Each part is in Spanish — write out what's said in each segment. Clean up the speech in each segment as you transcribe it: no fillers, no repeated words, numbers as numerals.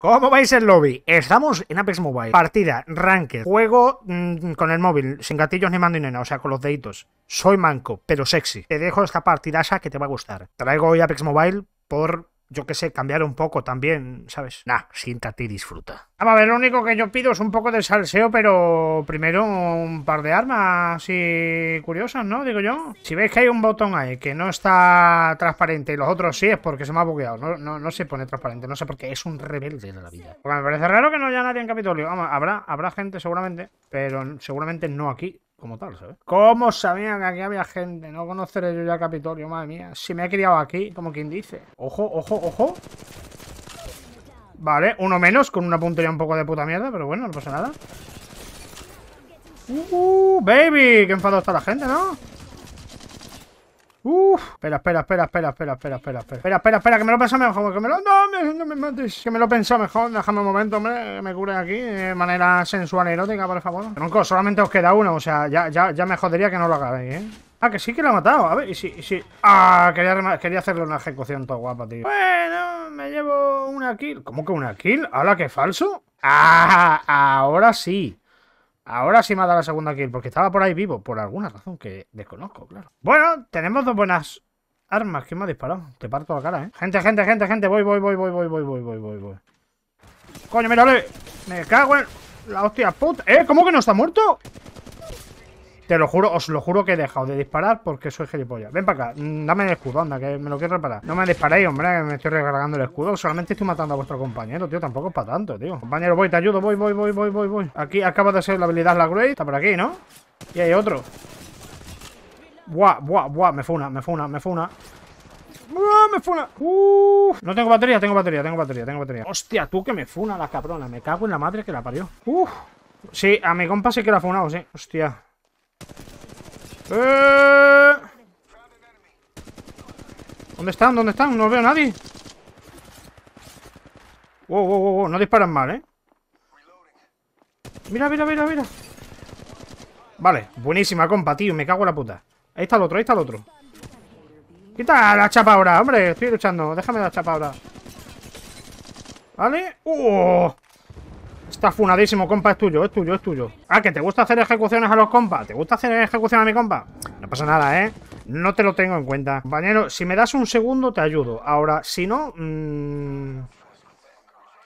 ¿Cómo veis el lobby? Estamos en Apex Mobile. Partida, ranked, juego con el móvil, sin gatillos ni mando ni nada, o sea, con los deditos. Soy manco, pero sexy. Te dejo esta partidaza que te va a gustar. Traigo hoy Apex Mobile por, yo qué sé, cambiar un poco también, ¿sabes? Nah, siéntate y disfruta. A ver, lo único que yo pido es un poco de salseo, pero primero un par de armas así curiosas, ¿no? Digo yo. Si veis que hay un botón ahí que no está transparente y los otros sí, es porque se me ha bugueado. No se pone transparente, no sé por qué. Es un rebelde de la vida. Porque me parece raro que no haya nadie en Capitolio. Vamos, habrá gente seguramente, pero seguramente no aquí como tal, ¿sabes? ¿Cómo sabían que aquí había gente? No conoceré yo ya Capitolio, madre mía. Si me he criado aquí, como quien dice. Ojo, ojo, ojo. Vale, uno menos, con una puntería un poco de puta mierda, pero bueno, no pasa nada. Baby, qué enfadado está la gente, ¿no? Espera, que me lo he pensado mejor, que me lo... No me mates, que me lo he pensado mejor, déjame un momento, hombre, que me cure aquí de manera sensual y erótica, por favor. Tronco, solamente os queda uno, o sea, ya me jodería que no lo hagáis, ¿eh? Ah, que sí que lo ha matado, a ver, y sí. Ah, quería hacerle una ejecución toda guapa, tío. Bueno... Me llevo una kill. ¿Cómo que una kill? ¿Hala, qué falso? ¡Ah! Ahora sí. Ahora sí me ha dado la segunda kill. Porque estaba por ahí vivo. Por alguna razón que desconozco, claro. Bueno, tenemos dos buenas armas. ¿Quién me ha disparado? Te parto la cara, ¿eh? Gente. Voy. Coño, mírale. Me cago en la hostia puta. ¿Eh? ¿Cómo que no está muerto? Te lo juro, os lo juro que he dejado de disparar porque soy gilipollas. Ven para acá, dame el escudo, anda, que me lo quiero reparar. No me disparéis, hombre, que me estoy recargando el escudo. Solamente estoy matando a vuestro compañero, tío, tampoco es para tanto, tío. Compañero, voy, te ayudo, voy. Aquí acaba de ser la habilidad la Grey, está por aquí, ¿no? Y hay otro. Buah, me fue una. Me funa. No tengo batería, tengo batería. Hostia, tú que me funa la cabrona, me cago en la madre que la parió. Sí, a mi compa sí que la ha funado, sí. Hostia. ¿Dónde están? No veo a nadie. Wow. No disparan mal, ¿eh? Mira. Vale, buenísima, compa, tío. Me cago en la puta. Ahí está el otro. Quita la chapa ahora, hombre. Estoy luchando. Déjame la chapa ahora. Vale. Está funadísimo, compa, es tuyo. Ah, que te gusta hacer ejecuciones a los compas. ¿Te gusta hacer ejecuciones a mi compa? No pasa nada, ¿eh? No te lo tengo en cuenta. Compañero, si me das un segundo, te ayudo. Ahora, si no...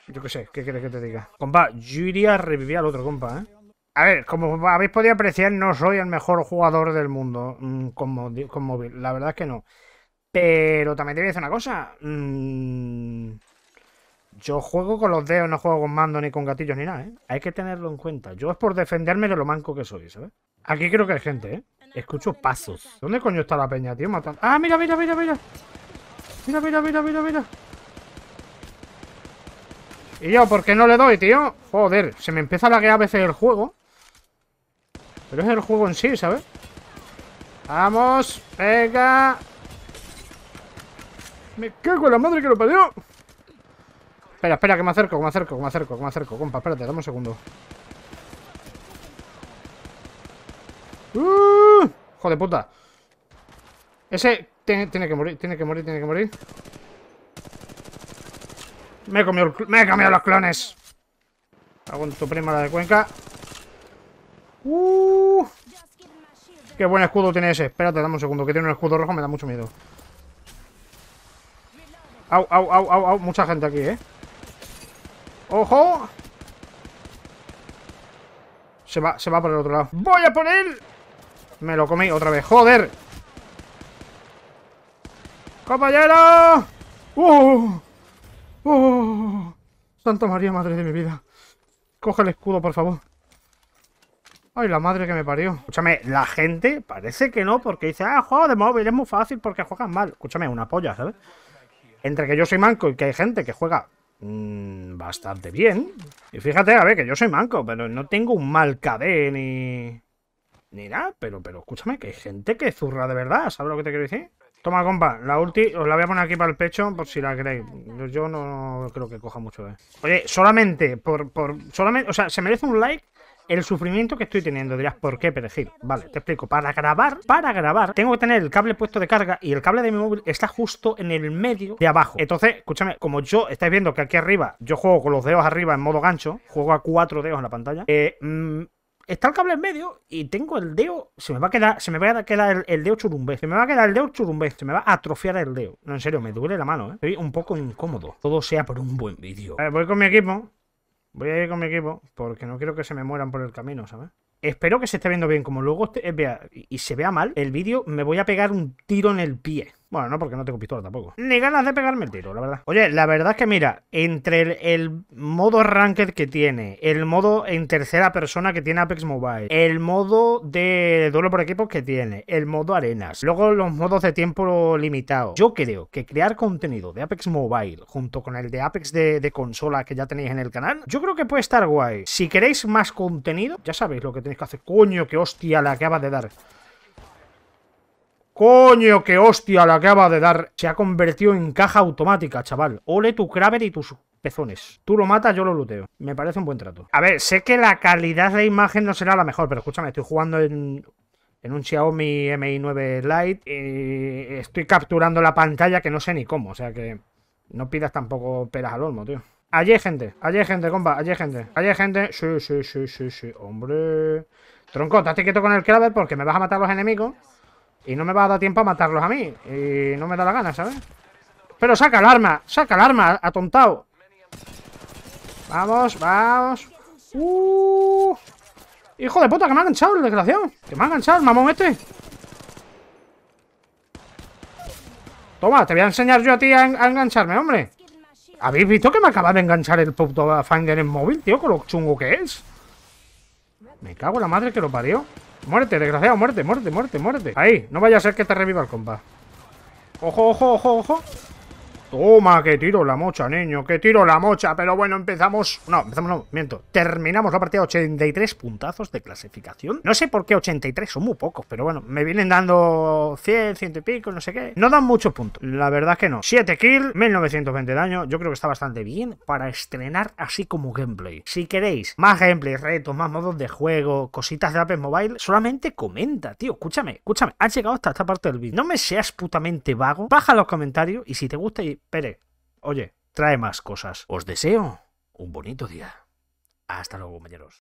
Yo qué sé, ¿qué quieres que te diga? Compa, yo iría a revivir al otro compa, ¿eh? A ver, como habéis podido apreciar, no soy el mejor jugador del mundo con móvil. La verdad es que no. Pero también te voy a decir una cosa. Yo juego con los dedos, no juego con mando ni con gatillos ni nada, ¿eh? Hay que tenerlo en cuenta. Yo es por defenderme de lo manco que soy, ¿sabes? Aquí creo que hay gente, ¿eh? Escucho pasos. ¿Dónde coño está la peña, tío? Matando. ¡Ah, mira! Mira. Y yo, ¿por qué no le doy, tío? Joder, se me empieza a laguear a veces el juego. Pero es el juego en sí, ¿sabes? ¡Vamos! ¡Venga! ¡Me cago en la madre que lo parió! Espera, que me acerco, compa, espérate, dame un segundo. ¡Hijo de puta! Ese tiene que morir. Me he comido los clones. Hago en tu prima la de Cuenca. Qué buen escudo tiene ese. Espérate, dame un segundo, que tiene un escudo rojo, me da mucho miedo. Au, mucha gente aquí, ¿eh? ¡Ojo! Se va por el otro lado. ¡Voy a por él! Me lo comí otra vez. ¡Joder! ¡Compañero! ¡Oh! ¡Santa María, madre de mi vida! Coge el escudo, por favor. ¡Ay, la madre que me parió! Escúchame, la gente parece que no, porque dice, ah, juego de móvil, es muy fácil porque juegan mal. Escúchame, una polla, ¿sabes? Entre que yo soy manco y que hay gente que juega... bastante bien. Y fíjate, a ver, que yo soy manco, pero no tengo un mal KD ni nada, pero escúchame, que hay gente que zurra de verdad, ¿sabes lo que te quiero decir? Toma, compa, la ulti os la voy a poner aquí para el pecho por si la queréis. Yo no creo que coja mucho, Oye, solamente o sea, se merece un like el sufrimiento que estoy teniendo. Dirás, ¿por qué, Perejil? Vale, te explico. Para grabar, tengo que tener el cable puesto de carga y el cable de mi móvil está justo en el medio de abajo. Entonces, escúchame, como yo estáis viendo que aquí arriba, yo juego con los dedos arriba en modo gancho, juego a 4 dedos en la pantalla, está el cable en medio y tengo el dedo. Se me va a quedar el dedo churumbé. Se me va a atrofiar el dedo. No, en serio, me duele la mano, ¿eh? Estoy un poco incómodo. Todo sea por un buen vídeo. A ver, voy con mi equipo. Voy a ir con mi equipo porque no quiero que se me mueran por el camino, ¿sabes? Espero que se esté viendo bien. Como luego se vea mal el vídeo, me voy a pegar un tiro en el pie. Bueno, no, porque no tengo pistola tampoco. Ni ganas de pegarme el tiro, la verdad. Oye, la verdad es que mira, entre el modo ranked que tiene, el modo en tercera persona que tiene Apex Mobile, el modo de duelo por equipos que tiene, el modo arenas, luego los modos de tiempo limitado, yo creo que crear contenido de Apex Mobile junto con el de Apex de consola que ya tenéis en el canal, yo creo que puede estar guay. Si queréis más contenido, ya sabéis lo que tenéis que hacer. Coño, qué hostia la acabas de dar. ¡Coño, qué hostia la acaba de dar! Se ha convertido en caja automática, chaval. Ole tu Kraber y tus pezones. Tú lo matas, yo lo luteo. Me parece un buen trato. A ver, sé que la calidad de la imagen no será la mejor, pero escúchame, estoy jugando en un Xiaomi Mi 9 Lite. Estoy capturando la pantalla que no sé ni cómo, o sea que no pidas tampoco peras al olmo, tío. Allí hay gente, compa, allí hay gente. Allí hay gente. Sí, hombre. Tronco, estate quieto con el Kraber porque me vas a matar a los enemigos. Y no me va a dar tiempo a matarlos a mí. Y no me da la gana, ¿sabes? Pero saca el arma, atontado. Vamos, vamos. Hijo de puta, que me ha enganchado el desgraciado. Que me ha enganchado el mamón este. Toma, te voy a enseñar yo a ti a engancharme, hombre. ¿Habéis visto que me acaba de enganchar el puto Finder en móvil, tío? Con lo chungo que es. Me cago en la madre que lo parió. Muerte, desgraciado, muerte. Ahí, no vaya a ser que te reviva el compa. Ojo. Toma, que tiro la mocha, niño, que tiro la mocha. Pero bueno, empezamos... No, miento. Terminamos la partida, 83 puntazos de clasificación. No sé por qué 83, son muy pocos, pero bueno, me vienen dando 100, 100 y pico, no sé qué. No dan muchos puntos, la verdad que no. 7 kills, 1920 daño, yo creo que está bastante bien para estrenar así como gameplay. Si queréis más gameplay, retos, más modos de juego, cositas de Apex Mobile, solamente comenta, tío, escúchame. Has llegado hasta esta parte del vídeo. No me seas putamente vago, baja los comentarios y si te gusta... Pere, oye, trae más cosas. Os deseo un bonito día. Hasta luego, compañeros.